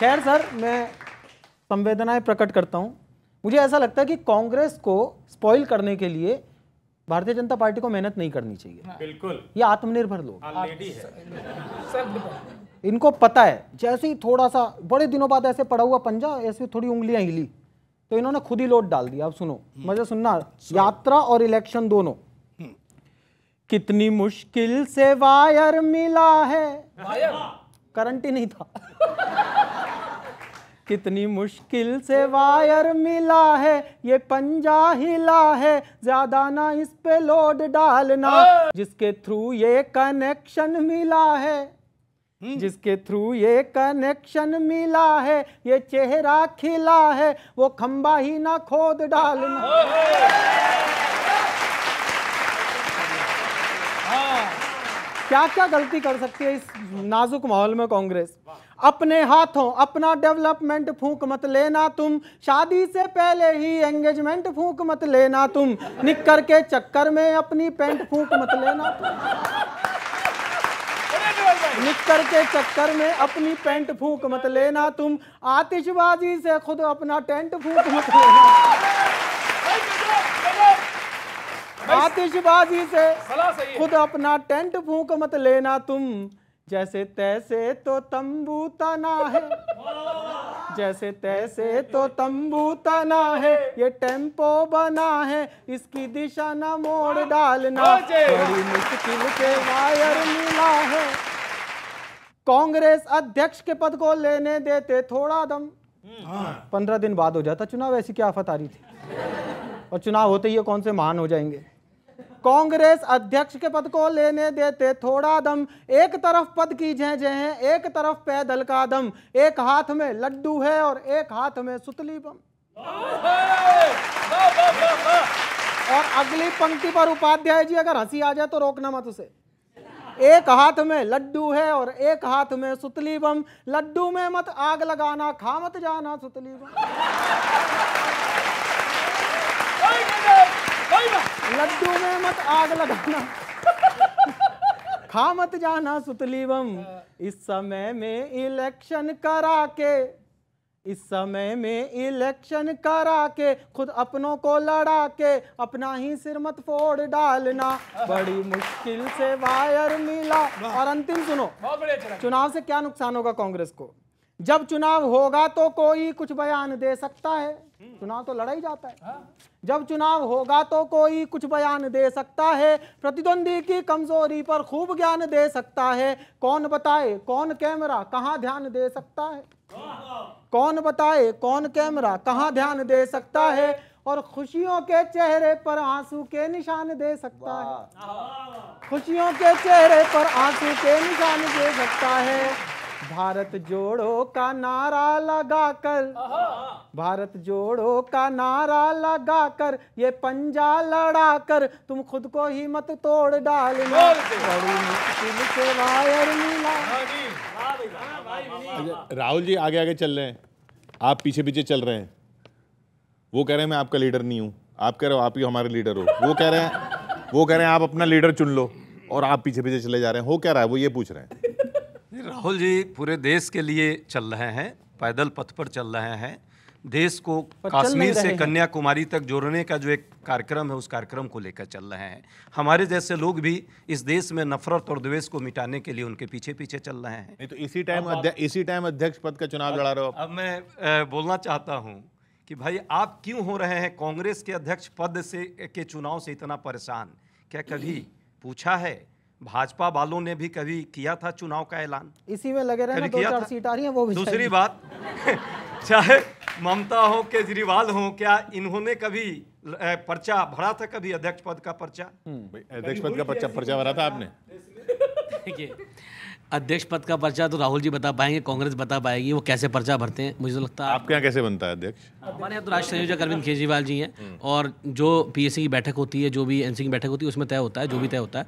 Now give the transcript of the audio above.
खैर सर, मैं संवेदनाएं प्रकट करता हूं। मुझे ऐसा लगता है कि कांग्रेस को स्पॉइल करने के लिए भारतीय जनता पार्टी को मेहनत नहीं करनी चाहिए। बिल्कुल, ये आत्मनिर्भर लोग है, इनको पता है जैसे ही थोड़ा सा बड़े दिनों बाद ऐसे पड़ा हुआ पंजा, ऐसे थोड़ी उंगलियां हिली तो इन्होंने खुद ही लोड डाल दिया। अब सुनो, मजे सुनना, यात्रा और इलेक्शन दोनों। कितनी मुश्किल से वायर मिला है, वायर करंट ही नहीं था। कितनी मुश्किल से वायर मिला है, ये पंजा हिला है, ज्यादा ना इस पे लोड डालना। जिसके थ्रू ये कनेक्शन मिला है, जिसके थ्रू ये कनेक्शन मिला है, ये चेहरा खिला है, वो खंबा ही ना खोद डालना। क्या क्या गलती कर सकती है इस नाजुक माहौल में कांग्रेस। अपने हाथों अपना डेवलपमेंट फूंक मत लेना तुम, शादी से पहले ही एंगेजमेंट फूंक मत लेना तुम, निक्कर के चक्कर में अपनी पेंट फूंक मत लेना तुम, निक्कर के चक्कर में अपनी पेंट फूंक मत लेना तुम, आतिशबाजी से खुद अपना टेंट फूंक मत लेना। आतिशबाजी से खुद अपना टेंट फूंक मत लेना तुम, जैसे तैसे तो तंबू तना है, जैसे तैसे तो तंबू तना है, ये टेम्पो बना है, इसकी दिशा ना मोड़ डालना। बड़ी मुश्किल से वायर मिला है। कांग्रेस अध्यक्ष के पद को लेने देते थोड़ा दम। 15 दिन बाद हो जाता चुनाव, ऐसी क्या आफत आ रही थी। और चुनाव होते ही कौन से महान हो जाएंगे। कांग्रेस अध्यक्ष के पद को लेने देते थोड़ा दम, एक तरफ पद की झेंझे हैं, एक तरफ पैदल का दम, एक हाथ में लड्डू है और एक हाथ में सुतली बम। और अगली पंक्ति पर उपाध्याय जी, अगर हंसी आ जाए तो रोकना मत उसे। एक हाथ में लड्डू है और एक हाथ में सुतली बम, लड्डू में मत आग लगाना, खा मत जाना सुतली बम। लड्डू में मत आग लगाना, खा मत जाना सुतली बम। इस समय में इलेक्शन करा के, इस समय में इलेक्शन करा के, खुद अपनों को लड़ा के, अपना ही सिर मत फोड़ डालना। बड़ी मुश्किल से वायर मिला। और अंतिम सुनो, चुनाव से क्या नुकसान होगा कांग्रेस को। जब चुनाव होगा तो कोई कुछ बयान दे सकता है, चुनाव तो लड़ा ही जाता है। जब चुनाव होगा तो कोई कुछ बयान दे सकता है, प्रतिद्वंदी की कमजोरी पर खूब ज्ञान दे सकता है। कौन बताए कौन कैमरा कहाँ ध्यान दे सकता है, कौन बताए कौन कैमरा कहाँ ध्यान दे सकता है, और खुशियों के चेहरे पर आंसू के निशान दे सकता है, खुशियों के चेहरे पर आंसू के निशान दे सकता है। भारत जोड़ो का नारा लगाकर, भारत जोड़ो का नारा लगाकर, ये पंजा लड़ाकर, तुम खुद को ही मत तोड़ डालना। बड़ी मुश्किल से वायर मिला। राहुल जी आगे आगे चल रहे हैं, आप पीछे पीछे चल रहे हैं। वो कह रहे हैं मैं आपका लीडर नहीं हूँ, आप कह रहे हो आप ही हमारे लीडर हो। वो कह रहे हैं आप अपना लीडर चुन लो, और आप पीछे पीछे चले जा रहे हैं। हो क्या रहा है, वो ये पूछ रहे हैं। राहुल जी पूरे देश के लिए चल रहे हैं, पैदल पथ पर चल रहे हैं। देश को कश्मीर से कन्याकुमारी तक जोड़ने का जो एक कार्यक्रम है, उस कार्यक्रम को लेकर चल रहे हैं। हमारे जैसे लोग भी इस देश में नफरत और द्वेष को मिटाने के लिए उनके पीछे पीछे चल रहे हैं। नहीं तो इसी टाइम अध्यक्ष पद का चुनाव लड़ा रहे हो। अब मैं बोलना चाहता हूँ कि भाई आप क्यों हो रहे हैं कांग्रेस के अध्यक्ष पद के चुनाव से इतना परेशान। क्या कभी पूछा है, भाजपा वालों ने भी कभी किया था चुनाव का ऐलान। इसी में लगे रहे, 2-4 सीट आ रही है वो भी। दूसरी बात, चाहे ममता हो केजरीवाल हो, क्या इन्होंने कभी पर्चा भरा था, कभी अध्यक्ष पद का पर्चा? अध्यक्ष पद का पर्चा भरा था आपने? देखिए, अध्यक्ष पद का पर्चा तो राहुल जी बता पाएंगे, कांग्रेस बता पाएगी वो कैसे पर्चा भरते हैं। मुझे तो लगता है आपके यहाँ कैसे बनता है अध्यक्ष। हमारे यहाँ तो राष्ट्रीय संयोजक अरविंद केजरीवाल जी हैं, और जो पीएसी की बैठक होती है, जो भी एनसी की बैठक होती है, उसमें तय होता है, जो भी तय होता है।